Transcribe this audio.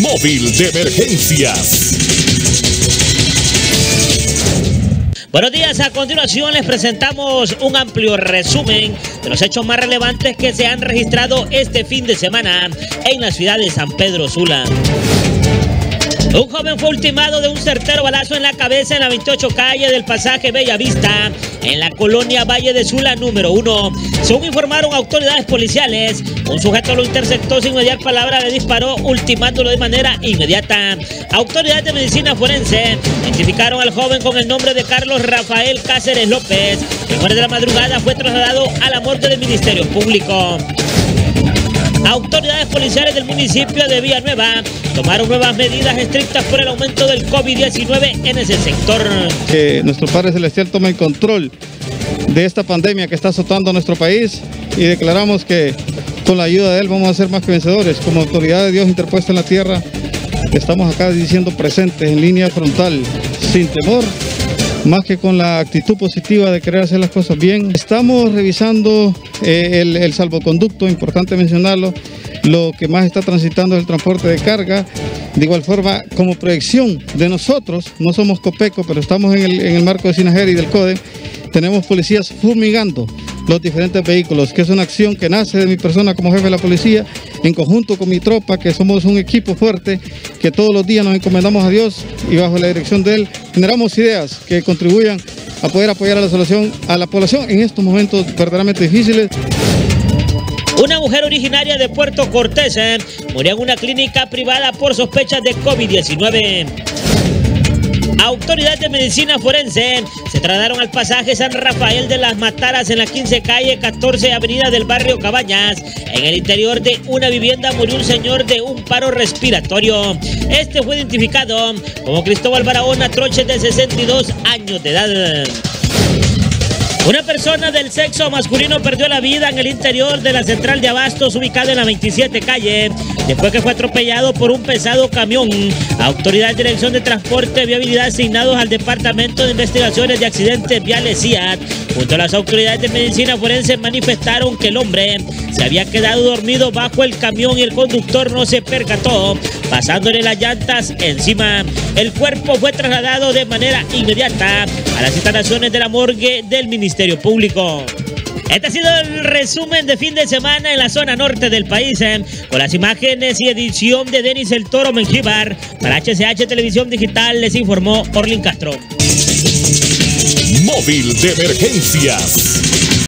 Móvil de Emergencias. Buenos días, a continuación les presentamos un amplio resumen de los hechos más relevantes que se han registrado este fin de semana en la ciudad de San Pedro Sula. Un joven fue ultimado de un certero balazo en la cabeza en la 28 calle del pasaje Bellavista, en la colonia Valle de Sula número 1. Según informaron autoridades policiales, un sujeto lo interceptó sin mediar palabra, le disparó, ultimándolo de manera inmediata. Autoridades de medicina forense identificaron al joven con el nombre de Carlos Rafael Cáceres López. El jueves de la madrugada fue trasladado a la morgue del Ministerio Público. Autoridades policiales del municipio de Villanueva tomaron nuevas medidas estrictas por el aumento del COVID-19 en ese sector. Que nuestro Padre Celestial tome el control de esta pandemia que está azotando a nuestro país, y declaramos que con la ayuda de él vamos a ser más que vencedores. Como autoridad de Dios interpuesta en la tierra, estamos acá diciendo presentes en línea frontal, sin temor, más que con la actitud positiva de querer hacer las cosas bien. Estamos revisando el salvoconducto, importante mencionarlo. Lo que más está transitando es el transporte de carga. De igual forma, como proyección de nosotros, no somos COPECO, pero estamos en el marco de Sinajer y del CODE, tenemos policías fumigando los diferentes vehículos, que es una acción que nace de mi persona como jefe de la policía, en conjunto con mi tropa, que somos un equipo fuerte, que todos los días nos encomendamos a Dios y bajo la dirección de Él generamos ideas que contribuyan a poder apoyar a la población en estos momentos verdaderamente difíciles. Una mujer originaria de Puerto Cortés murió en una clínica privada por sospechas de COVID-19. Autoridades de medicina forense se trasladaron al pasaje San Rafael de las Mataras en la 15 calle 14 avenida del barrio Cabañas. En el interior de una vivienda murió un señor de un paro respiratorio. Este fue identificado como Cristóbal Barahona Troche, de 62 años de edad. Una persona del sexo masculino perdió la vida en el interior de la central de abastos ubicada en la 27 calle, después que fue atropellado por un pesado camión. Autoridades de Dirección de Transporte y Viabilidad asignados al Departamento de Investigaciones de Accidentes Viales CIAT, junto a las autoridades de medicina forense, manifestaron que el hombre se había quedado dormido bajo el camión y el conductor no se percató, pasándole las llantas encima. El cuerpo fue trasladado de manera inmediata a las instalaciones de la morgue del Ministerio Público. Este ha sido el resumen de fin de semana en la zona norte del país, con las imágenes y edición de Denis el Toro Mengibar. Para HCH Televisión Digital les informó Orlin Castro. Móvil de Emergencias.